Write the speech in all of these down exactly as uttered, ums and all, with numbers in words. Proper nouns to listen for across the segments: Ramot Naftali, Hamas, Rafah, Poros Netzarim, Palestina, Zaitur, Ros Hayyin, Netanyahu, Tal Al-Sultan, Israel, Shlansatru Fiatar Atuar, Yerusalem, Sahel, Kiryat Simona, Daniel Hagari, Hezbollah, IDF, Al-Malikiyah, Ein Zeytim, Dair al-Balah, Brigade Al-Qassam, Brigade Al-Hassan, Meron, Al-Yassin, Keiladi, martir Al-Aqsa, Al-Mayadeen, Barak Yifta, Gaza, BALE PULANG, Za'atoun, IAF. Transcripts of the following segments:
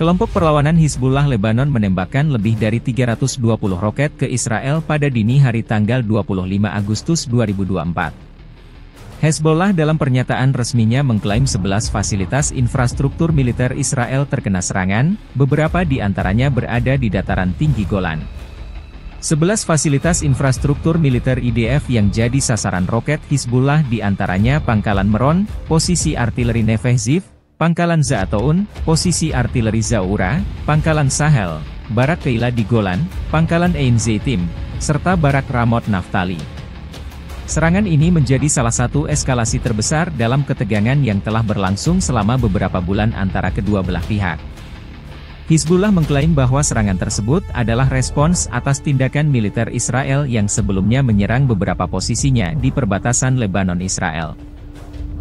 Kelompok perlawanan Hizbullah Lebanon menembakkan lebih dari tiga ratus dua puluh roket ke Israel pada dini hari tanggal dua puluh lima Agustus dua ribu dua puluh empat. Hezbollah dalam pernyataan resminya mengklaim sebelas fasilitas infrastruktur militer Israel terkena serangan, beberapa di antaranya berada di dataran tinggi Golan. sebelas fasilitas infrastruktur militer I D F yang jadi sasaran roket Hizbullah di antaranya Pangkalan Meron, posisi artileri Neveh Ziv, Pangkalan Za'atoun, posisi artileri Zaura, Pangkalan Sahel, Barak Keiladi Golan, Pangkalan Ein Zeytim, serta Barak Ramot Naftali. Serangan ini menjadi salah satu eskalasi terbesar dalam ketegangan yang telah berlangsung selama beberapa bulan antara kedua belah pihak. Hizbullah mengklaim bahwa serangan tersebut adalah respons atas tindakan militer Israel yang sebelumnya menyerang beberapa posisinya di perbatasan Lebanon Israel.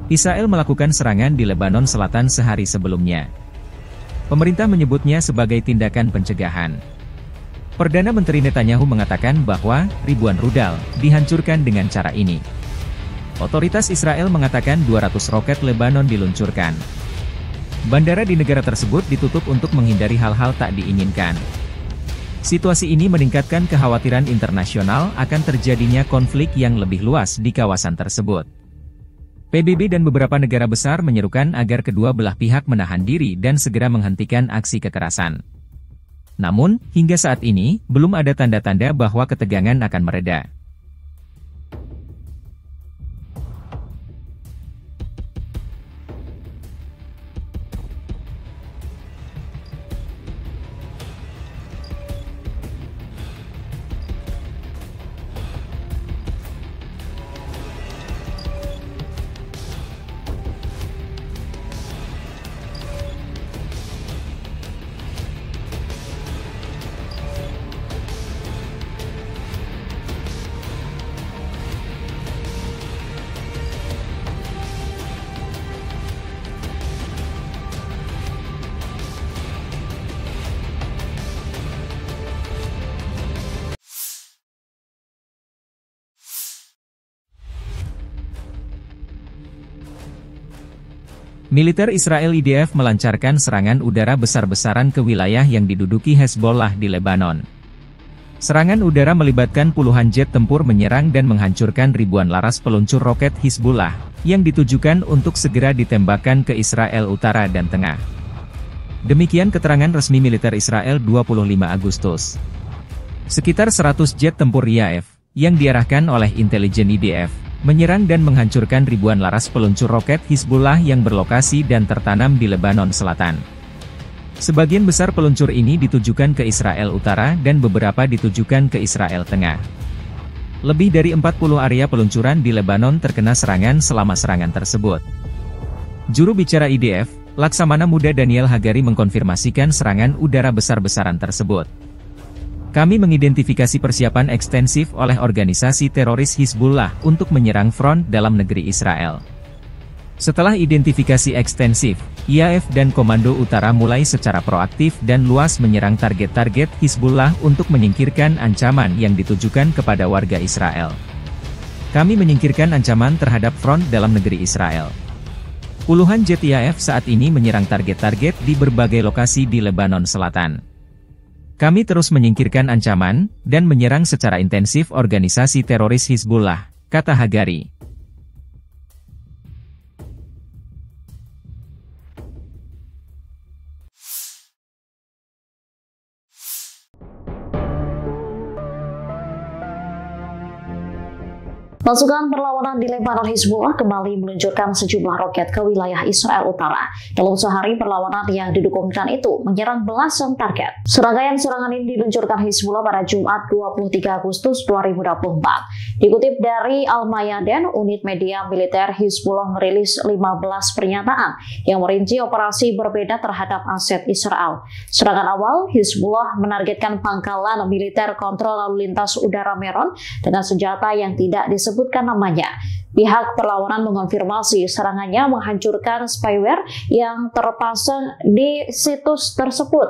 Israel melakukan serangan di Lebanon Selatan sehari sebelumnya. Pemerintah menyebutnya sebagai tindakan pencegahan. Perdana Menteri Netanyahu mengatakan bahwa ribuan rudal dihancurkan dengan cara ini. Otoritas Israel mengatakan dua ratus roket Lebanon diluncurkan. Bandara di negara tersebut ditutup untuk menghindari hal-hal tak diinginkan. Situasi ini meningkatkan kekhawatiran internasional akan terjadinya konflik yang lebih luas di kawasan tersebut. P B B dan beberapa negara besar menyerukan agar kedua belah pihak menahan diri dan segera menghentikan aksi kekerasan. Namun, hingga saat ini, belum ada tanda-tanda bahwa ketegangan akan mereda. Militer Israel I D F melancarkan serangan udara besar-besaran ke wilayah yang diduduki Hezbollah di Lebanon. Serangan udara melibatkan puluhan jet tempur menyerang dan menghancurkan ribuan laras peluncur roket Hizbullah, yang ditujukan untuk segera ditembakkan ke Israel Utara dan Tengah. Demikian keterangan resmi militer Israel dua puluh lima Agustus. Sekitar seratus jet tempur I A F, yang diarahkan oleh intelijen I D F, menyerang dan menghancurkan ribuan laras peluncur roket Hizbullah yang berlokasi dan tertanam di Lebanon Selatan. Sebagian besar peluncur ini ditujukan ke Israel Utara dan beberapa ditujukan ke Israel Tengah. Lebih dari empat puluh area peluncuran di Lebanon terkena serangan selama serangan tersebut. Juru bicara I D F, Laksamana Muda Daniel Hagari mengkonfirmasikan serangan udara besar-besaran tersebut. Kami mengidentifikasi persiapan ekstensif oleh organisasi teroris Hizbullah untuk menyerang front dalam negeri Israel. Setelah identifikasi ekstensif, I A F dan Komando Utara mulai secara proaktif dan luas menyerang target-target Hizbullah untuk menyingkirkan ancaman yang ditujukan kepada warga Israel. Kami menyingkirkan ancaman terhadap front dalam negeri Israel. Puluhan jet I A F saat ini menyerang target-target di berbagai lokasi di Lebanon Selatan. Kami terus menyingkirkan ancaman, dan menyerang secara intensif organisasi teroris Hizbullah, kata Hagari. Pasukan perlawanan di Lebanon Hizbullah kembali meluncurkan sejumlah roket ke wilayah Israel Utara. Dalam sehari, perlawanan yang didukungkan itu menyerang belasan target. Serangkaian serangan ini diluncurkan Hizbullah pada Jumat dua puluh tiga Agustus dua ribu dua puluh empat. Dikutip dari Al-Mayadeen, unit media militer Hizbullah merilis lima belas pernyataan yang merinci operasi berbeda terhadap aset Israel. Serangan awal, Hizbullah menargetkan pangkalan militer kontrol lalu lintas udara Meron dengan senjata yang tidak disebut namanya. Pihak perlawanan mengonfirmasi serangannya menghancurkan spyware yang terpasang di situs tersebut.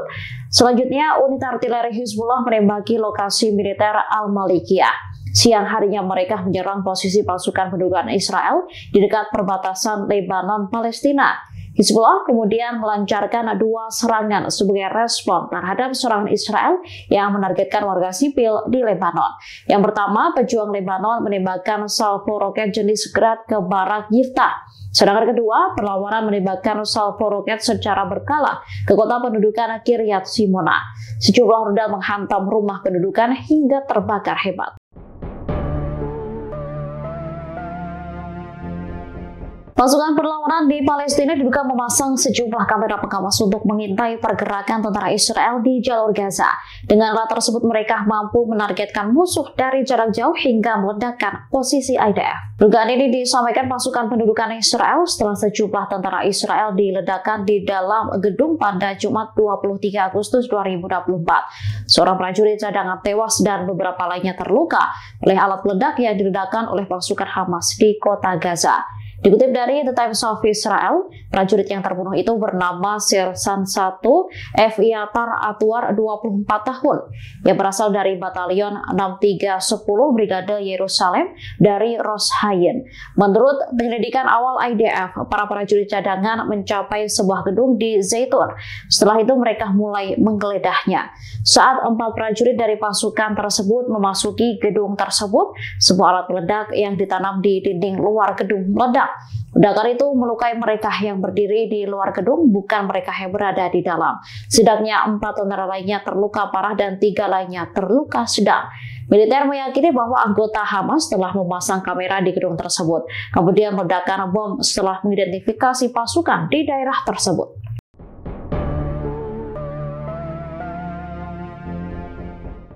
Selanjutnya, unit artileri Hizbullah menembaki lokasi militer Al-Malikiyah. Siang harinya mereka menyerang posisi pasukan pendudukan Israel di dekat perbatasan Lebanon Palestina. Hizbullah kemudian melancarkan dua serangan sebagai respon terhadap serangan Israel yang menargetkan warga sipil di Lebanon. Yang pertama, pejuang Lebanon menembakkan salvo roket jenis Grad ke Barak Yifta. Sedangkan kedua, perlawanan menembakkan salvo roket secara berkala ke kota pendudukan Kiryat Simona. Sejumlah rudal menghantam rumah pendudukan hingga terbakar hebat. Pasukan perlawanan di Palestina diduga memasang sejumlah kamera pengawas untuk mengintai pergerakan tentara Israel di jalur Gaza. Dengan alat tersebut mereka mampu menargetkan musuh dari jarak jauh hingga meledakkan posisi I D F. Dugaan ini disampaikan pasukan pendudukan Israel setelah sejumlah tentara Israel diledakkan di dalam gedung pada Jumat dua puluh tiga Agustus dua ribu dua puluh empat. Seorang prajurit cadangan tewas dan beberapa lainnya terluka oleh alat peledak yang diledakkan oleh pasukan Hamas di kota Gaza. Dikutip dari The Times of Israel, prajurit yang terbunuh itu bernama Shlansatru Fiatar Atuar, dua puluh empat tahun, yang berasal dari Batalion enam tiga satu nol Brigade Yerusalem dari Ros Hayyin. Menurut penyelidikan awal I D F, para prajurit cadangan mencapai sebuah gedung di Zaitur. Setelah itu mereka mulai menggeledahnya. Saat empat prajurit dari pasukan tersebut memasuki gedung tersebut, sebuah alat peledak yang ditanam di dinding luar gedung meledak. Ledakan itu melukai mereka yang berdiri di luar gedung, bukan mereka yang berada di dalam. Setidaknya empat tentara lainnya terluka parah dan tiga lainnya terluka sedang. Militer meyakini bahwa anggota Hamas telah memasang kamera di gedung tersebut, kemudian meledakkan bom setelah mengidentifikasi pasukan di daerah tersebut.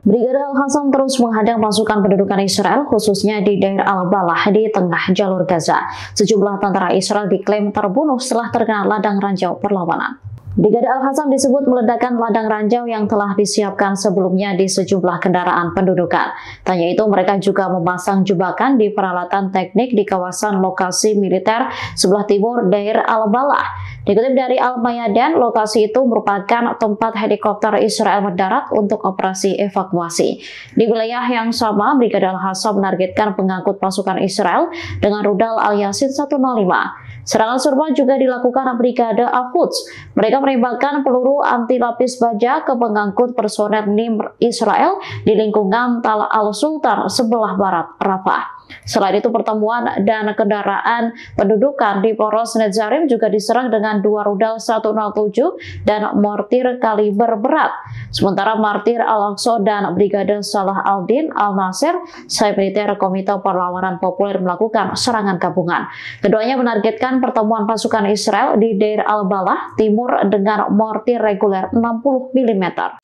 Brigade Al-Hassan terus menghadang pasukan pendudukan Israel, khususnya di Dair al-Balah di tengah jalur Gaza. Sejumlah tentara Israel diklaim terbunuh setelah terkena ladang ranjau perlawanan. Brigade Al-Qassam disebut meledakkan ladang ranjau yang telah disiapkan sebelumnya di sejumlah kendaraan pendudukan. Tanya itu, mereka juga memasang jebakan di peralatan teknik di kawasan lokasi militer sebelah timur Dair al-Balah. Dikutip dari Al-Mayadeen, lokasi itu merupakan tempat helikopter Israel mendarat untuk operasi evakuasi. Di wilayah yang sama, Brigade Al-Qassam menargetkan pengangkut pasukan Israel dengan rudal Al-Yassin seratus lima. Serangan serupa juga dilakukan Brigade Al-Quds. Mereka menembakkan peluru anti lapis baja ke pengangkut personel N I M Israel di lingkungan Tal Al-Sultan sebelah barat Rafah. Selain itu, pertemuan dan kendaraan pendudukan di Poros Netzarim juga diserang dengan dua rudal seratus tujuh dan mortir kaliber berat. Sementara Martir Al-Aqsa dan Brigade Salah Al-Din Al-Nasir, sayap militer Komite Perlawanan Populer, melakukan serangan gabungan. Keduanya menargetkan pertemuan pasukan Israel di Dair al-Balah timur dengan mortir reguler enam puluh milimeter.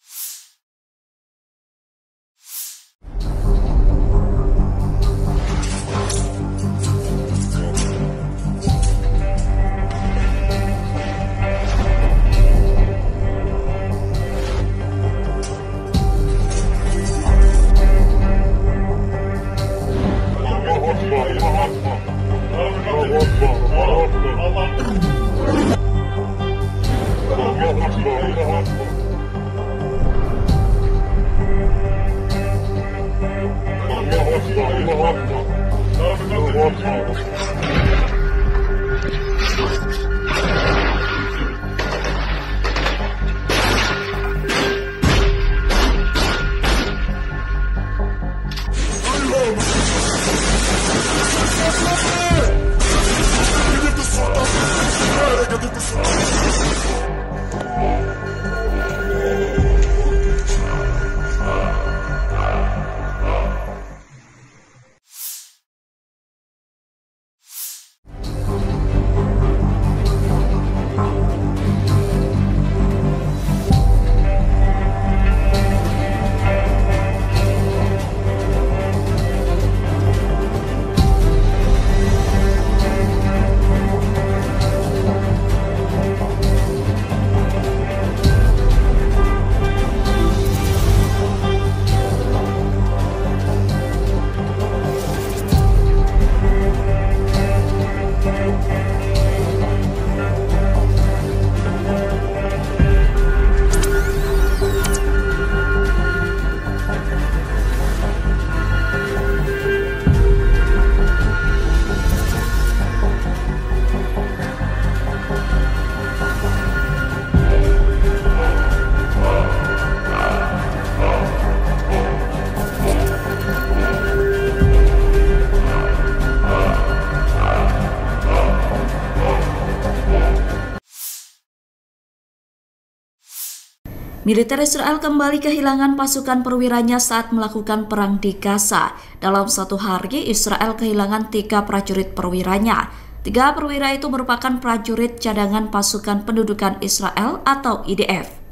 Militer Israel kembali kehilangan pasukan perwiranya saat melakukan perang di Gaza. Dalam satu hari, Israel kehilangan tiga prajurit perwiranya. Tiga perwira itu merupakan prajurit cadangan pasukan pendudukan Israel atau I D F.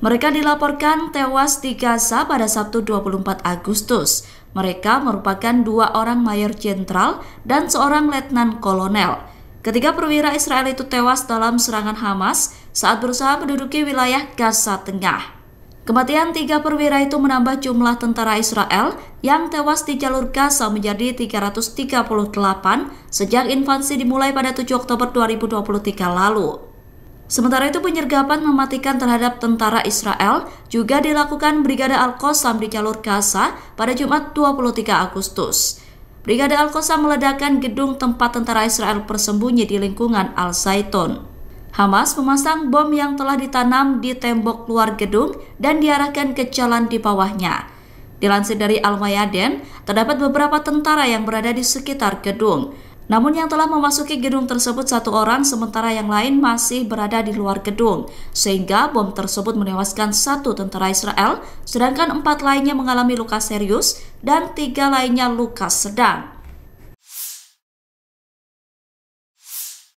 Mereka dilaporkan tewas di Gaza pada Sabtu dua puluh empat Agustus. Mereka merupakan dua orang mayor jenderal dan seorang letnan kolonel. Ketiga perwira Israel itu tewas dalam serangan Hamas saat berusaha menduduki wilayah Gaza Tengah. Kematian tiga perwira itu menambah jumlah tentara Israel yang tewas di jalur Gaza menjadi tiga ratus tiga puluh delapan sejak invasi dimulai pada tujuh Oktober dua ribu dua puluh tiga lalu. Sementara itu, penyergapan mematikan terhadap tentara Israel juga dilakukan Brigade Al-Qassam di jalur Gaza pada Jumat dua puluh tiga Agustus. Brigade Al-Qassam meledakkan gedung tempat tentara Israel bersembunyi di lingkungan Al-Zaitur. Hamas memasang bom yang telah ditanam di tembok luar gedung dan diarahkan ke jalan di bawahnya. Dilansir dari Al-Mayadeen, terdapat beberapa tentara yang berada di sekitar gedung. Namun yang telah memasuki gedung tersebut satu orang, sementara yang lain masih berada di luar gedung, sehingga bom tersebut menewaskan satu tentara Israel, sedangkan empat lainnya mengalami luka serius dan tiga lainnya luka sedang.